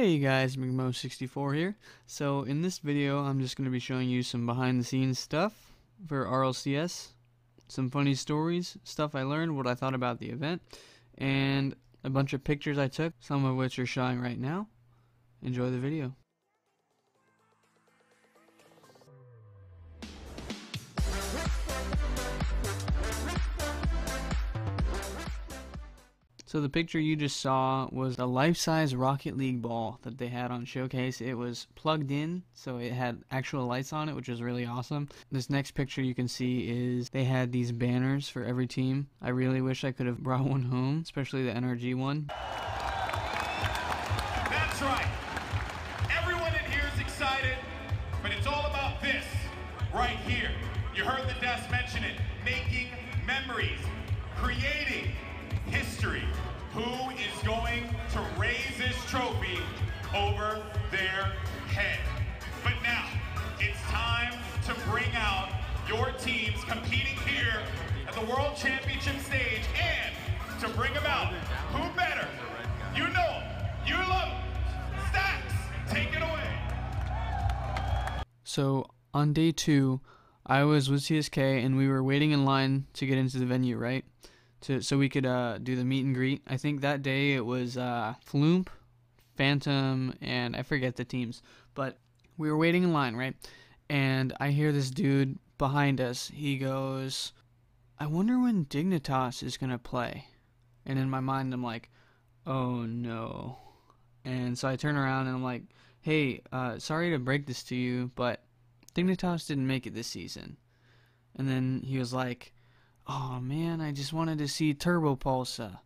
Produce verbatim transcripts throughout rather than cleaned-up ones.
Hey guys, McMo sixty-four here. So in this video I'm just going to be showing you some behind the scenes stuff for R L C S, some funny stories, stuff I learned, what I thought about the event, and a bunch of pictures I took, some of which are showing right now. Enjoy the video. So the picture you just saw was a life-size Rocket League ball that they had on showcase. It was plugged in, so it had actual lights on it, which was really awesome. This next picture you can see is they had these banners for every team. I really wish I could have brought one home, especially the N R G one. That's right. Everyone in here is excited, but it's all about this right here. You heard the desk mention it. Making memories, creating history. Who is going to raise this trophy over their head? But now, it's time to bring out your teams competing here at the World Championship stage, and to bring them out, who better? You know them, you love them. Stacks, take it away. So, on day two, I was with C S K, and we were waiting in line to get into the venue, right? To, so we could uh, do the meet and greet. I think that day it was uh, Floomp, Phantom, and I forget the teams. But we were waiting in line, right? And I hear this dude behind us. He goes, "I wonder when Dignitas is going to play." And in my mind, I'm like, oh no. And so I turn around and I'm like, "Hey, uh, sorry to break this to you, but Dignitas didn't make it this season." And then he was like, "Oh man, I just wanted to see Turbopolsa."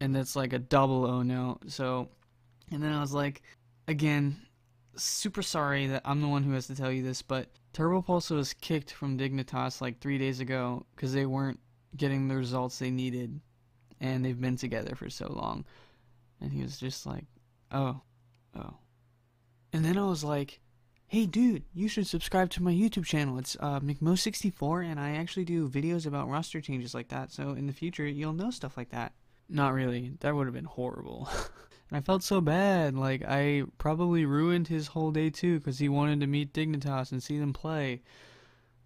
And that's like a double oh no. So, and then I was like, again, super sorry that I'm the one who has to tell you this, but Turbopolsa was kicked from Dignitas like three days ago because they weren't getting the results they needed, and they've been together for so long. And he was just like, oh, oh. And then I was like, "Hey dude, you should subscribe to my YouTube channel. It's uh, McMo sixty-four, and I actually do videos about roster changes like that, so in the future you'll know stuff like that." Not really. That would have been horrible. And I felt so bad. Like, I probably ruined his whole day too because he wanted to meet Dignitas and see them play.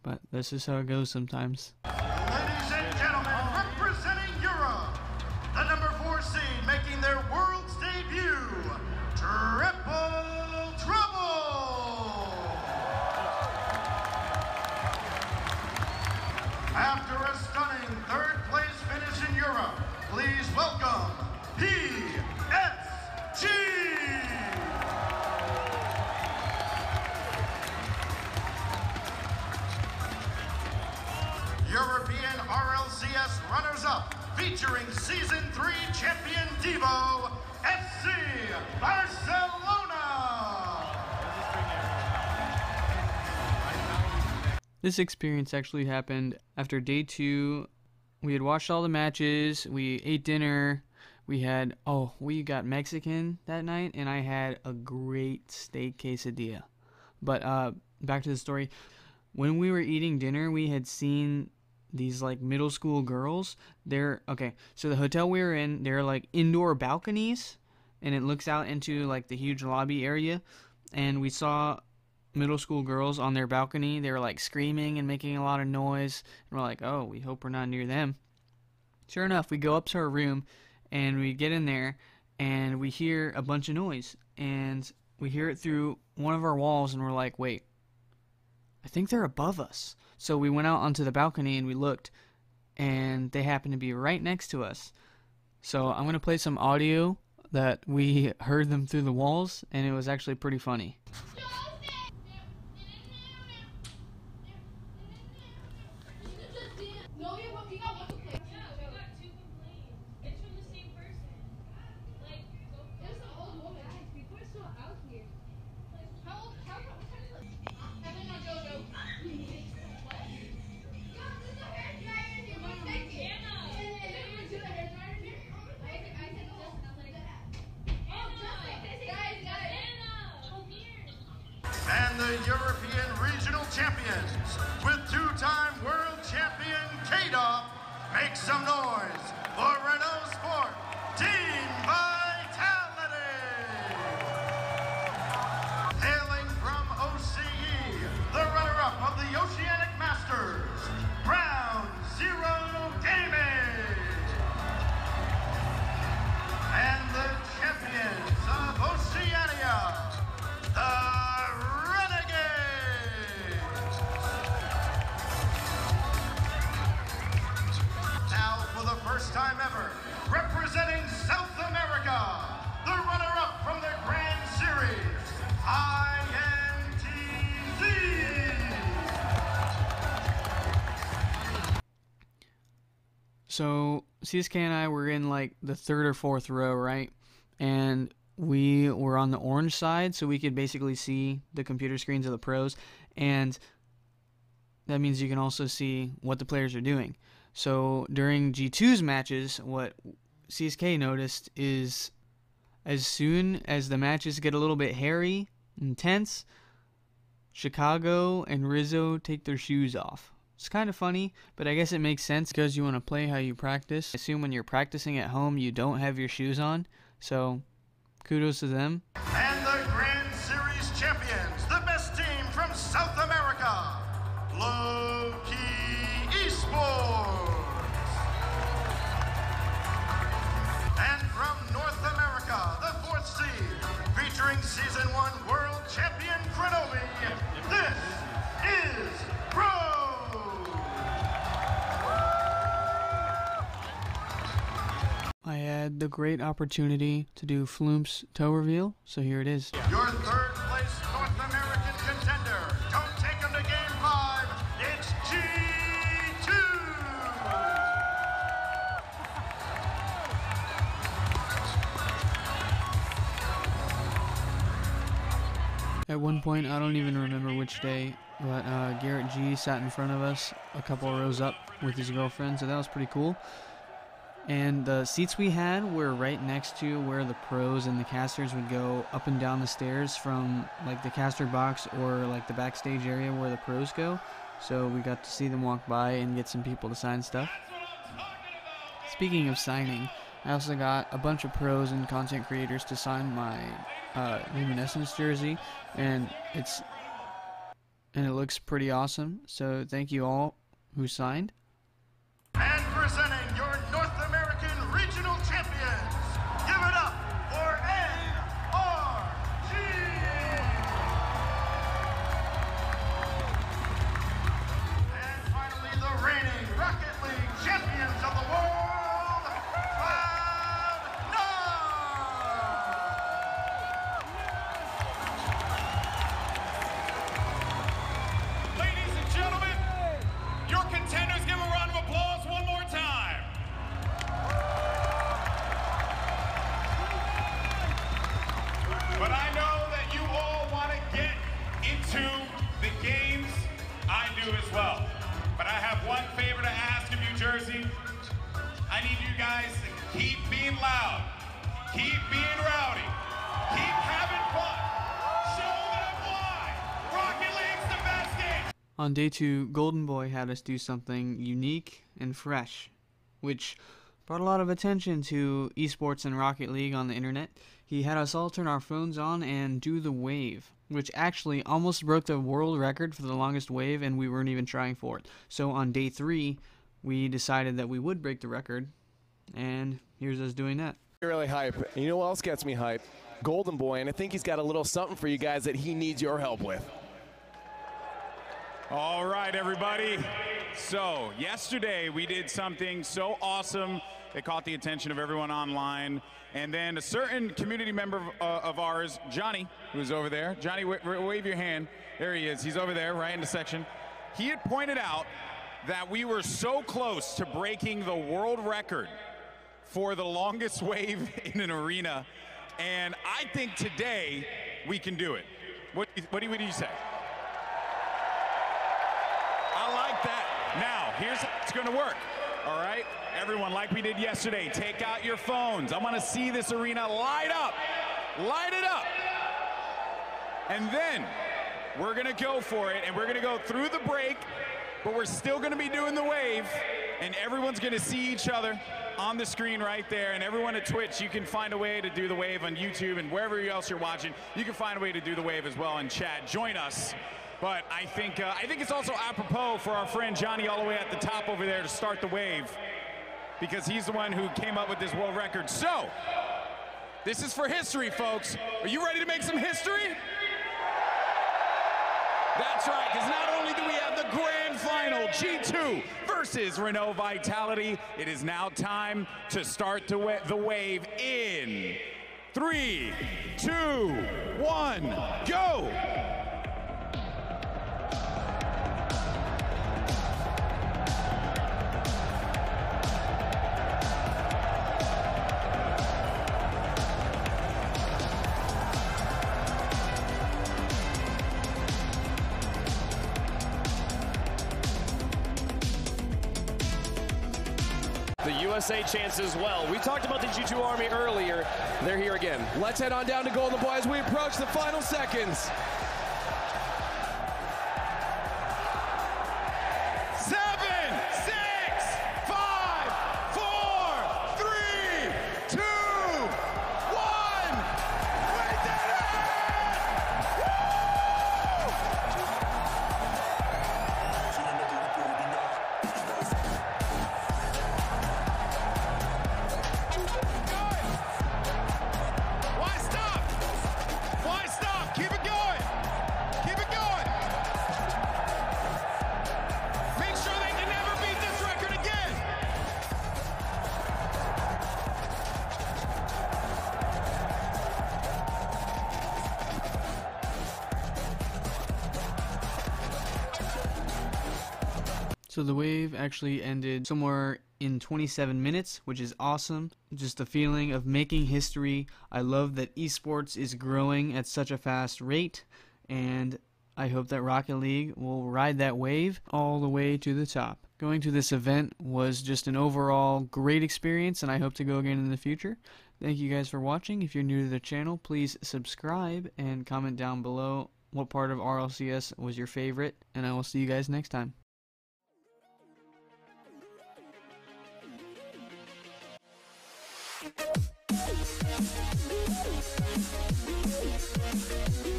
But this is how it goes sometimes. Ladies and gentlemen, representing Europe, the number four seed making their world's debut, Triple Trouble. After a stunning third place finish in Europe, please welcome P S G! European R L C S runners-up, featuring Season three champion Devo, F C Barcelona! This experience actually happened after day two. We had watched all the matches, we ate dinner, we had, oh, we got Mexican that night, and I had a great steak quesadilla. But uh, back to the story. When we were eating dinner, we had seen these like middle school girls. They're, okay, so the hotel we were in, they're like indoor balconies, and it looks out into like the huge lobby area, and we saw middle school girls on their balcony. They were like screaming and making a lot of noise, and we're like, oh, we hope we're not near them. Sure enough, we go up to our room and we get in there and we hear a bunch of noise, and we hear it through one of our walls, and we're like, wait, I think they're above us. So we went out onto the balcony and we looked, and they happened to be right next to us. So I'm gonna play some audio that we heard them through the walls, and it was actually pretty funny. The European Regional Champions with two-time World Champion K-Dop, make some noise for Renault Sport Team Vitality! first time ever, representing South America, the runner-up from the Grand Series, I N T Z. So C S K and I were in like the third or fourth row, right? And we were on the orange side, so we could basically see the computer screens of the pros, and that means you can also see what the players are doing. So during G two's matches, what C S K noticed is as soon as the matches get a little bit hairy and tense, Chicago and Rizzo take their shoes off. It's kind of funny, but I guess it makes sense because you want to play how you practice. I assume when you're practicing at home, you don't have your shoes on, so kudos to them. And the Grand Series champions, the best team from South America, Low Key Esports. And from North America, the fourth seed, featuring season one world champion Krenomi, this is Pro. I had the great opportunity to do Floomp's toe reveal, so here it is. Your third place North American contender, don't take him to game five, it's G two! At one point, I don't even remember which day, but uh, Garrett G sat in front of us a couple rows up with his girlfriend, so that was pretty cool. And the seats we had were right next to where the pros and the casters would go up and down the stairs from like the caster box or like the backstage area where the pros go. So we got to see them walk by and get some people to sign stuff. Speaking of signing, I also got a bunch of pros and content creators to sign my uh, Luminescence jersey, and it's and it looks pretty awesome. So thank you all who signed. And presenting your North American Regional Champions, give it up for N R G! And finally, the reigning Rocket League champions of the world, Cloud nine! Ladies and gentlemen, your contenders, give a round of applause. I need you guys to keep being loud, keep being rowdy, keep having fun, show them why Rocket League's the best game. On day two, Golden Boy had us do something unique and fresh, which brought a lot of attention to esports and Rocket League on the internet. He had us all turn our phones on and do the wave, which actually almost broke the world record for the longest wave, and we weren't even trying for it. So on day three, we decided that we would break the record, and here's us doing that. Really hype. And you know what else gets me hype? Golden Boy, and I think he's got a little something for you guys that he needs your help with. All right, everybody. So yesterday we did something so awesome it caught the attention of everyone online, and then a certain community member of, uh, of ours, Johnny, who's over there. Johnny, w w wave your hand. There he is. He's over there, right in the section. He had pointed out that we were so close to breaking the world record for the longest wave in an arena, and I think today we can do it. What, what, do, what do you say? I like that. Now, here's how it's gonna work, all right? Everyone, like we did yesterday, take out your phones. I wanna see this arena light up, light it up. And then we're gonna go for it, and we're gonna go through the break, but we're still gonna be doing the wave, and everyone's gonna see each other on the screen right there. And everyone at Twitch, you can find a way to do the wave on YouTube, and wherever else you're watching, you can find a way to do the wave as well. And chat, join us. But I think, uh, I think it's also apropos for our friend Johnny all the way at the top over there to start the wave, because he's the one who came up with this world record. So, this is for history, folks. Are you ready to make some history? That's right, because not only do we have the grand final, G two versus Renault Vitality, it is now time to start the, wa the wave in three, two, one, go! U S A chance as well. We talked about the G two Army earlier. They're here again. Let's head on down to Golden Boy as we approach the final seconds. Seven, six, five, four, three, two, one. We did it! Woo! So the wave actually ended somewhere in twenty-seven minutes, which is awesome. Just the feeling of making history. I love that esports is growing at such a fast rate, and I hope that Rocket League will ride that wave all the way to the top. Going to this event was just an overall great experience, and I hope to go again in the future. Thank you guys for watching. If you're new to the channel, please subscribe and comment down below what part of R L C S was your favorite, and I will see you guys next time. We'll be right back.